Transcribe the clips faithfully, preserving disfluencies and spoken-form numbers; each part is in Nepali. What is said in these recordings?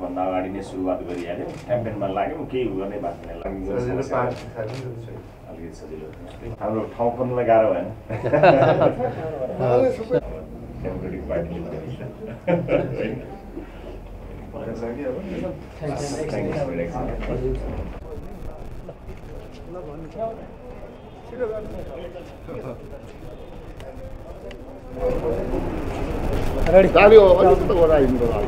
भन्दा अगाडि नै सुरुवात गरिहाल्यो क्याम्पेनमा लाग्यौँ केही गर्ने भन्ने लाग्यो अलिकति सजिलो हाम्रो ठाउँ पनि लगाएर भएन डेमोक्रेटिक पार्टीले गाडी हो अलिकति त गराइ दिनु होला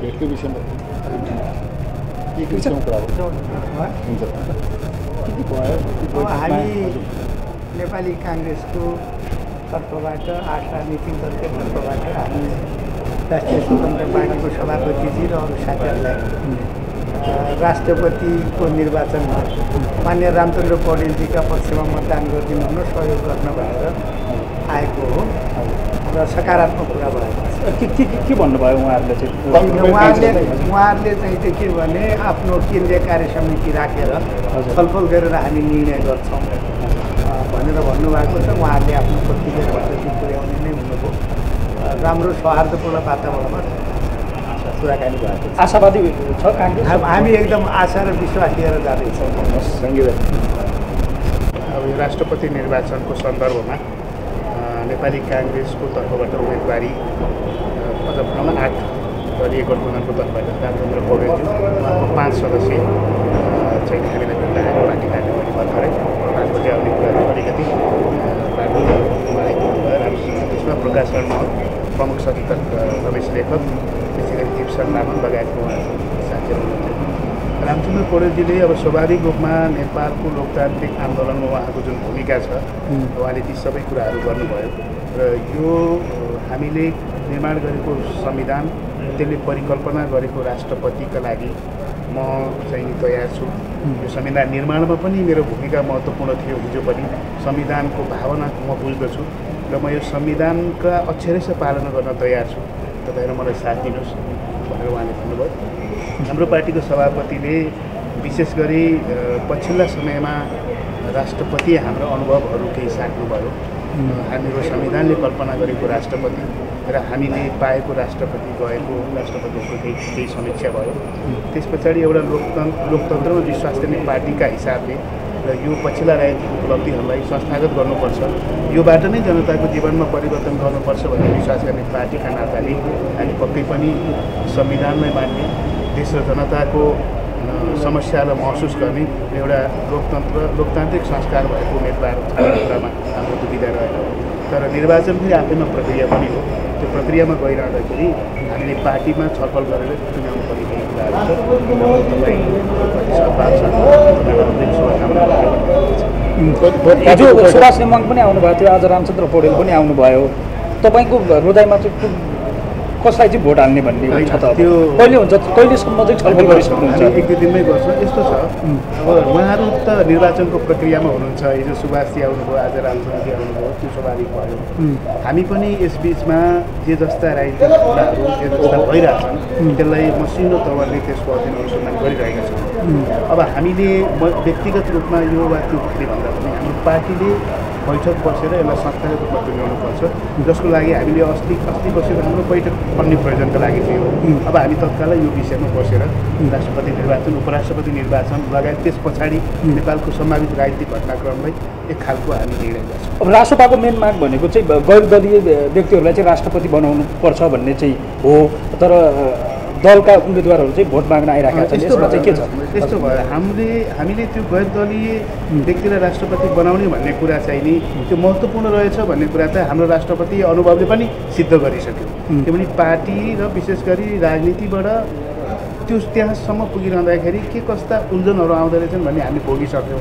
भेट के विषय में हामी नेपाली कांग्रेस को तर्फबाट आशा नीति दलको तर्फबाट हामी राष्ट्रिय स्वतन्त्र पार्टी को सभापतिजी र अरू साथीहरुलाई राष्ट्रपति को निर्वाचन में माननीय रामचन्द्र पौडेल जी का पक्ष में मतदान गरिदिनु सहयोग गर्न भनेर आएको हो र सकारात्मक कुरा भयो। के भन्नुभयो उहाँहरूले चाहिँ उहाँहरूले उहाँहरूले चाहिँ त्यो के भने आफ्नो केन्द्रीय कार्य समिति राखेर छलफल गरेर हामी निर्णय गर्छौँ भनेर भन्नुभएको छ। उहाँहरूले आफ्नो प्रतिवेदनबाट त्यो पुर्याउने नै हुनुभयो। राम्रो सौहार्दपूर्ण वातावरणमा कुराकानी भएको छ। आशावादी छ काङ्ग्रेस, हामी एकदम आशा र विश्वास लिएर जाँदैछौँ। अब यो राष्ट्रपति निर्वाचनको सन्दर्भमा नेपाली काङ्ग्रेसको तर्फबाट उम्मेदवारी अझ भ्रमण आठ दलीय गठबन्धनको तर्फबाट रामचन्द्र पौडेलजी उहाँको पाँच सदस्यीय चाहिँ हामीलाई भेट्दा हाम्रो पार्टी कार्यक्रम भर्खरै पाँच बजी आउने कुराहरू अलिकति मलाई रामचन्द्र त्यसमा प्रकाश शर्मा प्रमुख सचिव रमेश लेखक त्यसै गरी दीपसन लामा लगायतको उहाँहरू साथीहरू हुनुहुन्छ। रामचन्द्र पौडेलजीले अब स्वाभाविक रूपमा नेपालको लोकतान्त्रिक आन्दोलनमा उहाँको जुन भूमिका छ उहाँले ती सबै कुराहरू गर्नुभयो र यो हामीले निर्माण गरेको संविधान त्यसले परिकल्पना गरेको राष्ट्रपतिका लागि म चाहिँ तयार छु। यो संविधान निर्माणमा पनि मेरो भूमिका महत्त्वपूर्ण थियो। हिजो पनि संविधानको भावना म बुझ्दछु र म यो संविधानका अक्षरैस पालना गर्न तयार छु, तपाईँहरू मलाई साथ दिनुहोस् भनेर उहाँले भन्नुभयो। हाम्रो पार्टीको सभापतिले विशेष गरी पछिल्ला समयमा राष्ट्रपति हाम्रो अनुभवहरू केही साट्नुभयो। हाम्रो संविधानले कल्पना गरेको राष्ट्रपति र हामीले पाएको राष्ट्रपति गएको राष्ट्रपतिको केही केही समीक्षा भयो। त्यस पछाडि एउटा लोकतन्त्र लोकतन्त्रमा विश्वास गर्ने पार्टीका हिसाबले र यो पछिल्ला रहेको उपलब्धिहरूलाई संस्थागत गर्नुपर्छ, योबाट नै जनताको जीवनमा परिवर्तन गर्नुपर्छ भन्ने विश्वास गर्ने पार्टीका नाताले हामी पक्कै पनि संविधानमै मान्ने, देश र जनताको समस्यालाई महसुस गर्ने एउटा लोकतन्त्र लोकतान्त्रिक संस्कार भएको उम्मेदवारहरूमा हाम्रो दुविधा रहेको। तर निर्वाचन फेरि आफैमा प्रक्रिया पनि हो। त्यो प्रक्रियामा गइरहँदाखेरि हामीले पार्टीमा छलफल गरेर चुनाउनु पर्ने कुराहरू छ। हिजो सुभाष सिंह पनि आउनुभएको थियो, आज रामचन्द्र पौडेल पनि आउनुभयो। तपाईँको हृदयमा चाहिँ कसलाई चाहिँ भोट हाल्ने भन्ने हुन्छ त त्यो कहिले हुन्छ, कहिलेसम्म चाहिँ छलफल गरिसक्नुहुन्छ? एक दुई दिनमै गर्छ। यस्तो छ, अब उहाँहरू त निर्वाचनको प्रक्रियामा हुनुहुन्छ। हिजो सुभाषजी आउनुभयो, आज रामचन्द्रजी आउनुभयो, त्यो स्वाभाविक भयो। हामी पनि यसबिचमा जे जस्ता राजनीतिक कुराहरू जे जस्ता भइरहेछन् त्यसलाई मसिनो तवरले त्यसको अध्ययन अनुसन्धान गरिरहेका छौँ। अब हामीले म व्यक्तिगत रूपमा यो वा त्यो भन्दा पनि हाम्रो पार्टीले बैठक बसेर यसलाई संस्थागत रूपमा तुल्याउनुपर्छ, जसको लागि हामीले अस्ति अस्ति बसेर हाम्रो बैठक भन्ने प्रयोजनका लागि थियो। अब हामी तत्कालै यो विषयमा बसेर राष्ट्रपति निर्वाचन, उपराष्ट्रपति निर्वाचन लगायत त्यस पछाडि नेपालको सम्भावित राजनीतिक घटनाक्रमलाई एक खालको हामी निर्णय गर्छौँ। अब रासोपाको मेन माग भनेको चाहिँ गैर दलीय व्यक्तिहरूलाई चाहिँ राष्ट्रपति बनाउनु पर्छ भन्ने चाहिँ हो, तर दलका उम्मेदवारहरू चाहिँ भोट माग्न आइरहेका छन्। यसमा चाहिँ के छ? यस्तो भयो, हामीले हामीले त्यो गैर दलीय व्यक्तिलाई राष्ट्रपति बनाउने भन्ने कुरा चाहिँ नि त्यो महत्त्वपूर्ण रहेछ भन्ने कुरा चाहिँ हाम्रो राष्ट्रपति अनुभवले पनि सिद्ध गरिसक्यो। त्यो पनि पार्टी र विशेष गरी राजनीतिबाट त्यो त्यहाँसम्म पुगिरहँदाखेरि के कस्ता उल्झनहरू आउँदो रहेछन् भन्ने हामी भोगिसक्यौँ।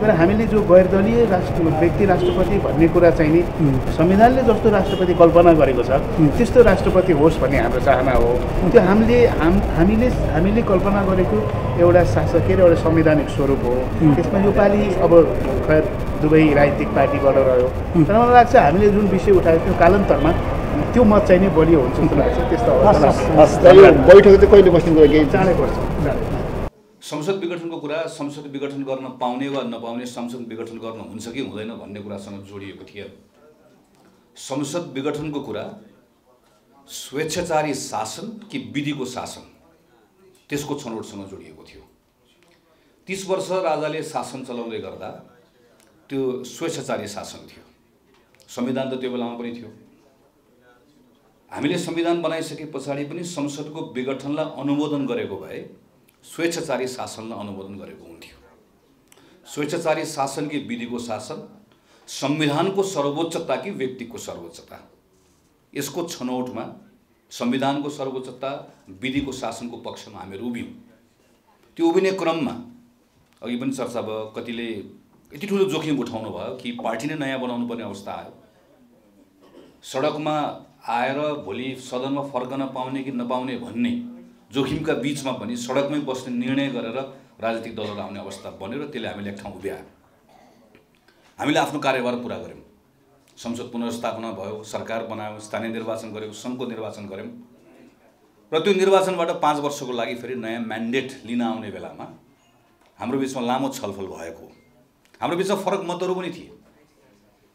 तर हामीले जो गैर दलीय राष्ट्र व्यक्ति राष्ट्रपति भन्ने कुरा चाहिँ नि संविधानले जस्तो राष्ट्रपति कल्पना गरेको छ त्यस्तो राष्ट्रपति होस् भन्ने हाम्रो चाहना हो। त्यो हामीले हाम हामीले हामीले कल्पना गरेको एउटा शासकीय र एउटा संवैधानिक स्वरूप हो। त्यसमा योपालि अब खैर दुवै राजनीतिक पार्टीबाट रह्यो, तर मलाई लाग्छ हामीले जुन विषय उठाएको थियो कालान्तरमा त्यो मत चाहिँ नै बलियो हुन्छ जस्तो लाग्छ। त्यस्तो बैठक चाहिँ कहिले बस्ने कुरा केही चाँडै पर्छ। संसद विघटनको कुरा संसद विघटन गर्न पाउने वा नपाउने संसद विघटन गर्न हुन्छ कि हुँदैन भन्ने कुरासँग जोडिएको थियो। संसद विघटनको कुरा स्वेच्छाचारी शासन कि विधिको शासन त्यसको छनौटसँग जोडिएको थियो। तीस वर्ष राजाले शासन चलाउँदै गर्दा त्यो स्वेच्छाचारी शासन थियो। संविधान त त्यो बेलामा पनि थियो। हामीले संविधान बनाइसके पछाडि पनि संसदको विघटनलाई अनुमोदन गरेको भए स्वेच्छाचारी शासनलाई अनुमोदन गरेको हुन्थ्यो। स्वेच्छाचारी शासन कि विधिको शासन, संविधानको सर्वोच्चता कि व्यक्तिको सर्वोच्चता, यसको छनौटमा संविधानको सर्वोच्चता विधिको शासनको पक्षमा हामी उभियौँ। त्यो उभिने क्रममा अघि पनि चर्चा भयो, कतिले यति ठुलो जोखिम उठाउनु भयो कि पार्टी नै नयाँ बनाउनु पर्ने अवस्था आयो। सडकमा आएर भोलि सदनमा फर्कन पाउने कि नपाउने भन्ने जोखिमका बीचमा पनि सडकमै बस्ने निर्णय गरेर राजनीतिक दलहरू आउने अवस्था बन्यो र त्यसले हामीले एक ठाउँ उभ्यायो। हामीले आफ्नो कार्यभार पूरा गऱ्यौँ। संसद पुनर्स्थापना भयो, सरकार बनायौँ, स्थानीय निर्वाचन गऱ्यौँ, सङ्घको निर्वाचन गऱ्यौँ र त्यो निर्वाचनबाट पाँच वर्षको लागि फेरि नयाँ म्यान्डेट लिन आउने बेलामा हाम्रो बिचमा लामो छलफल भएको, हाम्रो बिचमा फरक मतहरू पनि थिए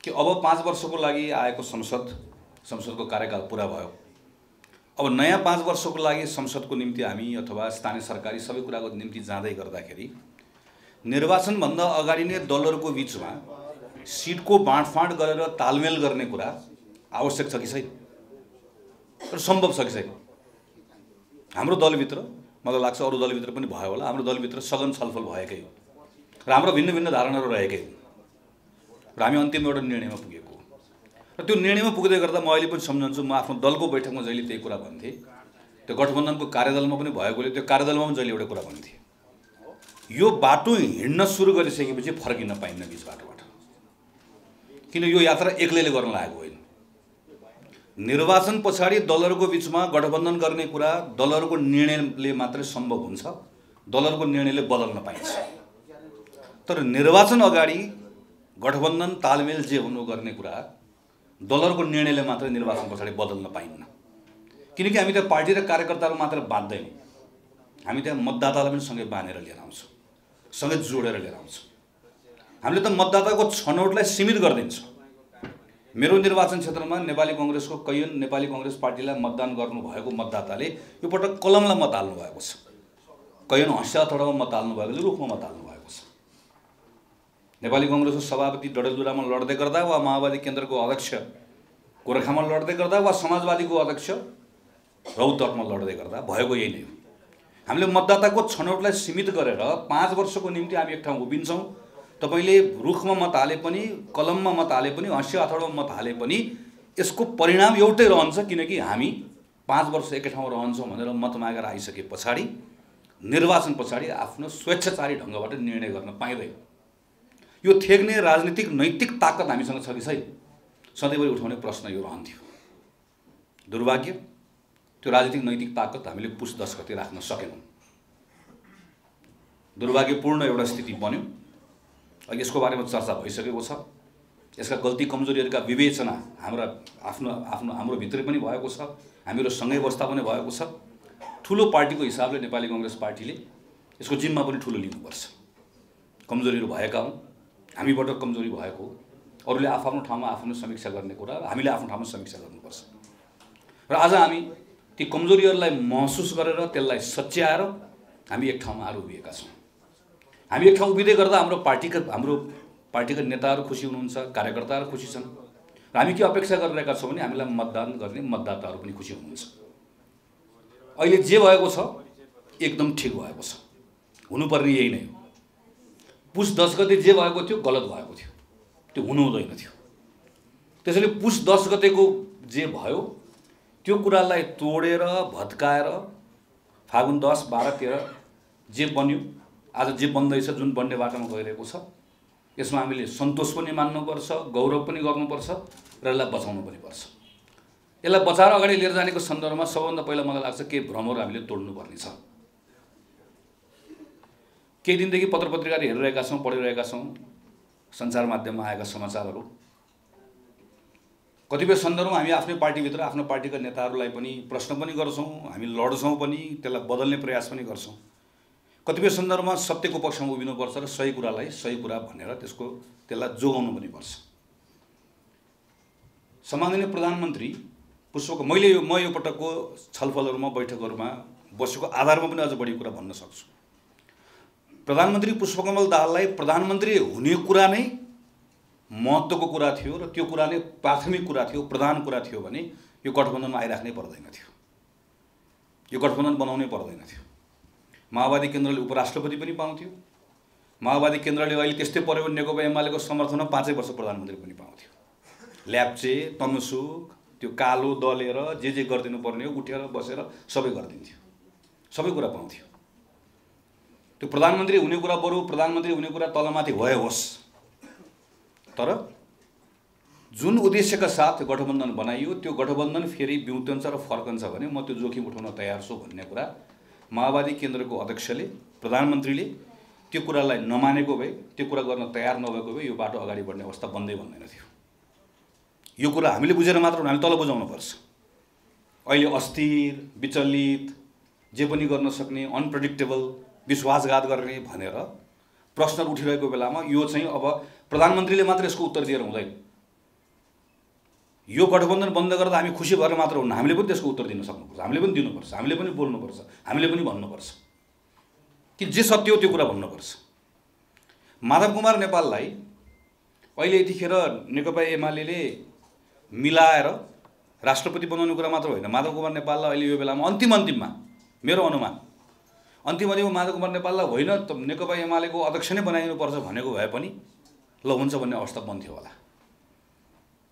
कि अब पाँच वर्षको लागि आएको संसद संसदको कार्यकाल पुरा भयो, अब नयाँ पाँच वर्षको लागि संसदको निम्ति हामी अथवा स्थानीय सरकारी सबै कुराको निम्ति जाँदै गर्दाखेरि निर्वाचनभन्दा अगाडि नै दलहरूको बिचमा सीटको बाँडफाँड गरेर तालमेल गर्ने कुरा आवश्यक छ कि छैन र सम्भव छ कि छैन। हाम्रो दलभित्र, मलाई लाग्छ अरू दलभित्र पनि भयो होला, हाम्रो दलभित्र सघन छलफल भएकै हो र हाम्रो भिन्न भिन्न धारणाहरू रहेकै हो र हामी अन्तिम एउटा निर्णयमा पुगेको हो। र त्यो निर्णयमा पुग्दै गर्दा म अहिले पनि सम्झन्छु, म आफ्नो दलको बैठकमा जहिले त्यही कुरा भन्थेँ, त्यो गठबन्धनको कार्यदलमा पनि भएकोले त्यो कार्यदलमा पनि जहिले एउटा कुरा भन्थेँ, यो बाटो हिँड्न सुरु गरिसकेपछि फर्किन पाइन्न बिच बाटोबाट, किन यो यात्रा एक्लैले गर्न लागेको होइन। निर्वाचन पछाडि दलहरूको बिचमा गठबन्धन गर्ने कुरा दलहरूको निर्णयले मात्रै सम्भव हुन्छ, दलहरूको निर्णयले बदल्न पाइन्छ। तर निर्वाचन अगाडि गठबन्धन तालमेल जे हुनु गर्ने कुरा दलहरूको निर्णयले मात्रै निर्वाचन पछाडि बदल्न पाइन्न, किनकि हामी त्यहाँ पार्टी र कार्यकर्ताहरू मात्र बाँध्दैनौँ, हामी त्यहाँ मतदातालाई पनि सँगै बाँधेर लिएर आउँछौँ, सँगै जोडेर लिएर आउँछौँ। हामीले त मतदाताको छनौटलाई सीमित गरिदिन्छौँ। मेरो निर्वाचन क्षेत्रमा नेपाली कङ्ग्रेसको कैयन नेपाली कङ्ग्रेस पार्टीलाई मतदान गर्नुभएको मतदाताले यो पटक कलमलाई मत हाल्नु भएको छ, कैयन हँस्या अथवा मत हाल्नु भएकोले रुखमा मत हाल्नु भएको छ। नेपाली कङ्ग्रेसको सभापति डडेलधुरामा लड्दै गर्दा वा माओवादी केन्द्रको अध्यक्ष गोरखामा लड्दै गर्दा वा समाजवादीको अध्यक्ष रौतहटमा लड्दै गर्दा भएको यही नै हो। हामीले मतदाताको छनौटलाई सीमित गरेर पाँच वर्षको निम्ति हामी एक ठाउँ उभिन्छौँ। तपाईले रुखमा मत हाले पनि, कलममा मत हाले पनि, हँस्य अथाडोमा मत हाले पनि यसको परिणाम एउटै रहन्छ, किनकि हामी पाँच वर्ष एकै ठाउँ रहन्छौँ भनेर मत मागेर आइसके पछाडि निर्वाचन पछाडि आफ्नो स्वेच्छाचारी ढङ्गबाट निर्णय गर्न पाइँदैन। यो थेग्ने राजनीतिक नैतिक ताकत हामीसँग छ कि छैन, सधैँभरि उठाउने प्रश्न यो रहन्थ्यो। दुर्भाग्य त्यो राजनीतिक नैतिक ताकत हामीले पुष दस गते राख्न सकेनौँ। दुर्भाग्यपूर्ण एउटा स्थिति बन्यो। अघि यसको बारेमा चर्चा भइसकेको छ। यसका गल्ती कमजोरीहरूका विवेचना हाम्रा आफ्नो आफ्नो हाम्रो भित्रै पनि भएको छ, हामीहरू सँगै बस्दा पनि भएको छ। ठुलो पार्टीको हिसाबले नेपाली कङ्ग्रेस पार्टीले यसको जिम्मा पनि ठुलो लिनुपर्छ। कमजोरीहरू भएका हौँ, हामीबाट कमजोरी भएको, अरूले आफ्नो ठाउँमा आफ्नो समीक्षा गर्ने कुरा, हामीले आफ्नो ठाउँमा समीक्षा गर्नुपर्छ। र आज हामी ती कमजोरीहरूलाई महसुस गरेर त्यसलाई सच्याएर हामी एक ठाउँमा आएर उभिएका छौँ। हामी एक ठाउँ उभिँदै गर्दा हाम्रो पार्टीका हाम्रो पार्टीका नेताहरू खुसी हुनुहुन्छ, कार्यकर्ताहरू खुसी छन् र हामी के अपेक्षा गरिरहेका छौँ भने हामीलाई मतदान गर्ने मतदाताहरू पनि खुसी हुनुहुन्छ। अहिले जे भएको छ एकदम ठिक भएको छ, हुनुपर्ने यही नै हो। पुष दस गते जे भएको थियो गलत भएको थियो, त्यो हुनुहुँदैन थियो। त्यसैले पुष दस गतेको जे भयो त्यो कुरालाई तोडेर भत्काएर फागुन दस बाह्र तेह्र जे बन्यो, आज जे बन्दैछ, जुन बन्ने बाटोमा गइरहेको छ, यसमा हामीले सन्तोष पनि मान्नुपर्छ, गौरव पनि गर्नुपर्छ र यसलाई बचाउनु पनि पर्छ। यसलाई बचाएर अगाडि लिएर जानेको सन्दर्भमा सबभन्दा पहिला मलाई लाग्छ केही भ्रमहरू हामीले तोड्नुपर्ने छ। केही दिनदेखि पत्र पत्रिकाहरू हेरिरहेका छौँ, पढिरहेका छौँ, सञ्चार माध्यममा आएका समाचारहरू। कतिपय सन्दर्भमा हामी आफ्नै पार्टीभित्र आफ्नो पार्टीका नेताहरूलाई पनि प्रश्न पनि गर्छौँ, हामी लड्छौँ पनि, त्यसलाई बदल्ने प्रयास पनि गर्छौँ। कतिपय सन्दर्भमा सत्यको पक्षमा उभिनुपर्छ र सही कुरालाई सही कुरा भनेर त्यसको त्यसलाई जोगाउनु पनि पर्छ। सम्माननीय प्रधानमन्त्री पुष्पकमल मैले यो म यो पटकको छलफलहरुमा बैठकहरुमा बसेको आधारमा पनि अझ बढी कुरा भन्न सक्छु। प्रधानमन्त्री पुष्पकमल दाहाललाई प्रधानमन्त्री हुने कुरा नै महत्त्वको कुरा थियो र त्यो कुरा नै प्राथमिक कुरा थियो, प्रधान कुरा थियो भने यो गठबन्धनमा आइराख्नै पर्दैन थियो, यो गठबन्धन बनाउनै पर्दैन थियो। माओवादी केन्द्रले उपराष्ट्रपति पनि पाउँथ्यो, माओवादी केन्द्रले अहिले त्यस्तै पर्यो भने नेकपा एमालेको समर्थनमा पाँचै वर्ष प्रधानमन्त्री पनि पाउँथ्यो। ल्याप्चे तमसुक त्यो कालो दलेर जे जे गरिदिनु पर्ने उठेर बसेर सबै गरिदिन्थ्यो, सबै कुरा पाउँथ्यो। त्यो प्रधानमन्त्री हुने कुरा बरु प्रधानमन्त्री हुने कुरा तलमाथि भए होस्, तर जुन उद्देश्यका साथ गठबन्धन बनाइयो त्यो गठबन्धन फेरि बिउतन्छ र फर्कन्छ भने म त्यो जोखिम उठाउन तयार छु भन्ने कुरा माओवादी केन्द्रको अध्यक्षले प्रधानमन्त्रीले त्यो कुरालाई नमानेको भए, त्यो कुरा गर्न तयार नभएको भए यो बाटो अगाडि बढ्ने अवस्था बन्दै बन्दैन थियो। यो कुरा हामीले बुझेर मात्र हामी तल बुझाउनु पर्छ। अहिले अस्थिर विचलित जे पनि गर्न सक्ने अनप्रेडिक्टेबल विश्वासघात गर्ने भनेर प्रश्न उठिरहेको बेलामा यो चाहिँ अब प्रधानमन्त्रीले मात्र यसको उत्तर दिएर हुँदैन। यो गठबन्धन बन्द गर्दा हामी खुसी भएर मात्र हुन्न, हामीले पनि त्यसको उत्तर दिन सक्नुपर्छ, हामीले पनि दिनुपर्छ, हामीले पनि बोल्नुपर्छ, हामीले पनि भन्नुपर्छ कि जे सत्य हो त्यो कुरा भन्नुपर्छ। माधव कुमार नेपाललाई अहिले यतिखेर नेकपा एमालेले मिलाएर राष्ट्रपति बनाउने कुरा मात्र होइन, माधव कुमार नेपाललाई अहिले यो बेलामा अन्तिम अन्तिममा मेरो अनुमान अन्तिम अन्तिममा माधव कुमार नेपाललाई होइन त नेकपा एमालेको अध्यक्ष नै बनाइदिनुपर्छ भनेको भए पनि ल हुन्छ भन्ने अवस्था बन्थ्यो होला।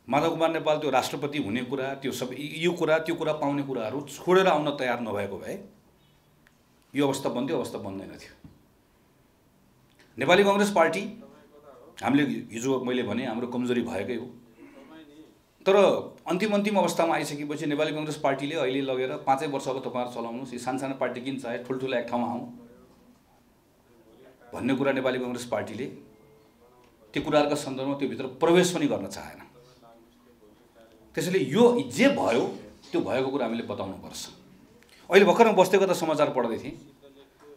माधव कुमार नेपाल त्यो राष्ट्रपति हुने कुरा त्यो सब यो कुरा त्यो कुरा पाउने कुराहरू छोडेर आउन तयार नभएको भए यो अवस्था बन्थ्यो, अवस्था बन्दैन थियो। नेपाली कांग्रेस पार्टी हामीले हिजो मैले भने हाम्रो कमजोरी भएकै हो, तर अन्तिम अन्तिम अवस्थामा आइसकेपछि नेपाली कांग्रेस पार्टीले अहिले लगेर पाँचै वर्ष अब तपाईँहरू चलाउनुहोस्, यी सानसाना पार्टी किन चाहे ठुल्ठुला एक ठाउँमा आउँ भन्ने कुरा नेपाली कांग्रेस पार्टीले त्यो कुराहरूको सन्दर्भमा त्यो भित्र प्रवेश पनि गर्न चाहेन। त्यसैले यो जे भयो त्यो भएको कुरा हामीले बताउनुपर्छ। अहिले भर्खर म बस्दै गर्दा समाचार पढ्दै थिएँ,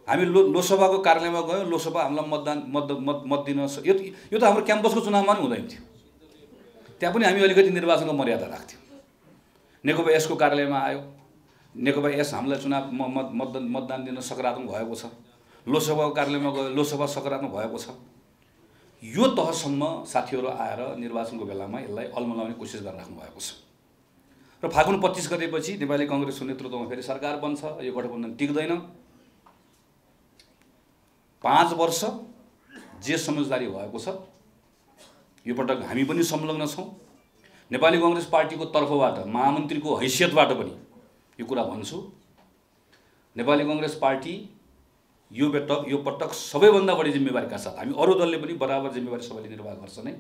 हामी लो लोकसभाको कार्यालयमा गयौँ, लोकसभा हामीलाई मतदान मत मत मत दिन यो यो त हाम्रो क्याम्पसको चुनावमा पनि हुँदैन थियो, त्यहाँ पनि हामी अलिकति निर्वाचनको मर्यादा राख्थ्यौँ। नेकपा यसको कार्यालयमा आयो, नेकपा यस हामीलाई चुनाव मत मतदान मतदान दिन सकारात्मक भएको छ, लोकसभाको कार्यालयमा गयो लोकसभा सकारात्मक भएको छ। यो तहसम्म साथीहरू आएर निर्वाचनको बेलामा यसलाई अल्मलाउने कोसिस गरिराख्नु भएको छ र फागुन पच्चीस गतेपछि नेपाली कांग्रेसको नेतृत्वमा फेरि सरकार बन्छ, यो गठबन्धन टिक्दैन। पाँच वर्ष जे समझदारी भएको छ यो पटक हामी पनि संलग्न छौँ। नेपाली कांग्रेस पार्टीको तर्फबाट महामन्त्रीको हैसियतबाट पनि यो कुरा भन्छु, नेपाली कांग्रेस पार्टी यो पटक यो पटक सबैभन्दा बढी जिम्मेवारीका साथ, हामी अरू दलले पनि बराबर जिम्मेवारी सबैले निर्वाह गर्छ नै,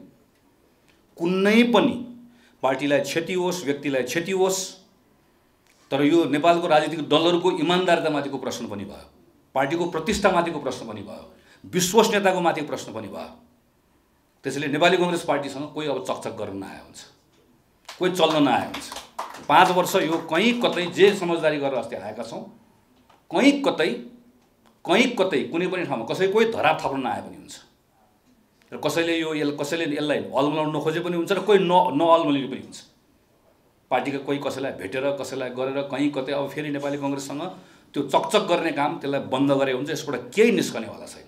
कुनै पनि पार्टीलाई क्षति होस् व्यक्तिलाई क्षति होस्, तर यो नेपालको राजनीतिक दलहरूको इमान्दारितामाथिको प्रश्न पनि भयो, पार्टीको प्रतिष्ठामाथिको प्रश्न पनि भयो, विश्वसनीयताको माथि प्रश्न पनि भयो। त्यसैले नेपाली कांग्रेस पार्टीसँग कोही अब चकचक गर्न नआएको हुन्छ, कोही चल्न नआएको हुन्छ। पाँच वर्ष यो कहीँ कतै जे समझदारी गरेर अस्ति आएका छौँ, कहीँ कतै कहीँ कतै कुनै पनि ठाउँमा कसै कोही धराप थप्न नआए पनि हुन्छ र कसैले यो यल कसैले यसलाई अल्मलाउन नखोजे पनि हुन्छ र कोही न नअल्मलिने पनि हुन्छ। पार्टीका कोही कसैलाई भेटेर कसैलाई गरेर कहीँ कतै अब फेरि नेपाली कांग्रेससँग त्यो चकचक गर्ने काम त्यसलाई बन्द गरे हुन्छ, यसबाट केही निस्कनेवाला छैन,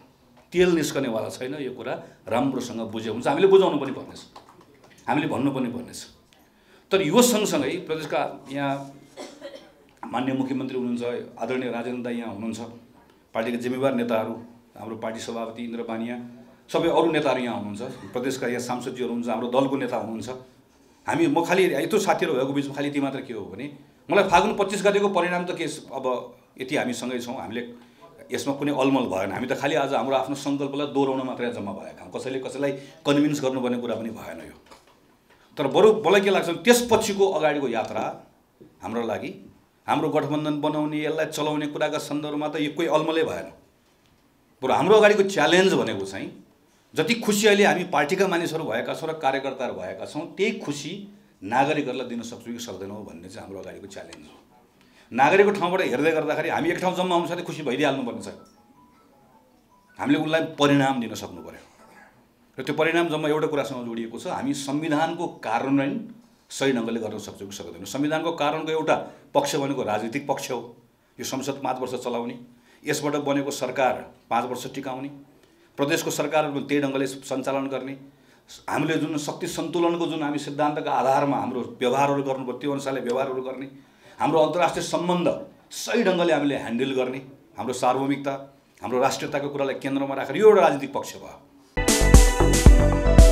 तेल निस्कनेवाला छैन। यो कुरा राम्रोसँग बुझे हुन्छ, हामीले बुझाउनु पनि पर्नेछ, हामीले भन्नु पनि पर्नेछ। तर यो सँगसँगै प्रदेशका यहाँ माननीय मुख्यमन्त्री हुनुहुन्छ, आदरणीय राजेन्द्र दैया हुनुहुन्छ, पार्टीका जिम्मेवार नेताहरू हाम्रो पार्टी सभापति इन्द्र बानिया सबै अरू नेताहरू यहाँ हुनुहुन्छ, प्रदेशका यहाँ सांसदजीहरू हुनुहुन्छ, हाम्रो दलको नेता हुनुहुन्छ। हामी म खालि यत्रो साथीहरू भएको बिचमा खालि यति मात्र के हो भने मलाई फागुन पच्चीस गतेको परिणाम त के अब यति हामीसँगै छौँ, हामीले यसमा कुनै अलमल भएन। हामी त खालि आज हाम्रो आफ्नो सङ्कल्पलाई दोहोऱ्याउन मात्रै जम्मा भएका, कसैले कसैलाई कन्भिन्स गर्नुपर्ने कुरा पनि भएन यो। तर बरु मलाई के लाग्छ त्यसपछिको अगाडिको यात्रा हाम्रो लागि हाम्रो गठबन्धन बनाउने यसलाई चलाउने कुराका सन्दर्भमा त यो कोही अल्मलै भएन। बरु हाम्रो अगाडिको च्यालेन्ज भनेको चाहिँ जति खुसी अहिले हामी पार्टीका मानिसहरू भएका छौँ र कार्यकर्ताहरू भएका छौँ त्यही खुसी नागरिकहरूलाई दिन सक्छौँ कि सक्दैनौँ भन्ने चाहिँ हाम्रो अगाडिको च्यालेन्ज हो। नागरिकको ठाउँबाट हेर्दै गर्दाखेरि हामी एक ठाउँ जम्मा आउनु साथै खुसी भइदिइहाल्नुपर्ने छ, हामीले उनलाई परिणाम दिन सक्नु पर्यो र त्यो परिणाम जम्मा एउटा कुरासँग जोडिएको छ। हामी संविधानको कार्यान्वयन सही ढंगले गर्न सक्छौं कि सक्दैनौं। संविधानको कारणको एउटा पक्ष भनेको राजनीतिक पक्ष हो। यो संसद पाँच वर्ष चलाउने, यसबाट बनेको सरकार पाँच वर्ष टिकाउने, प्रदेशको सरकारहरु त्यही ढंगले सञ्चालन गर्ने, हामीले जुन शक्ति सन्तुलनको जुन हामी सिद्धान्तको आधारमा हाम्रो व्यवहारहरु गर्नुपर्छ त्यो अनुसारले व्यवहारहरु गर्ने, हाम्रो अन्तर्राष्ट्रिय सम्बन्ध सही ढंगले हामीले ह्यान्डल गर्ने, हाम्रो सार्वभौमिकता हाम्रो राष्ट्रियताको कुरालाई केन्द्रमा राखेर यो एउटा राजनीतिक पक्ष भयो।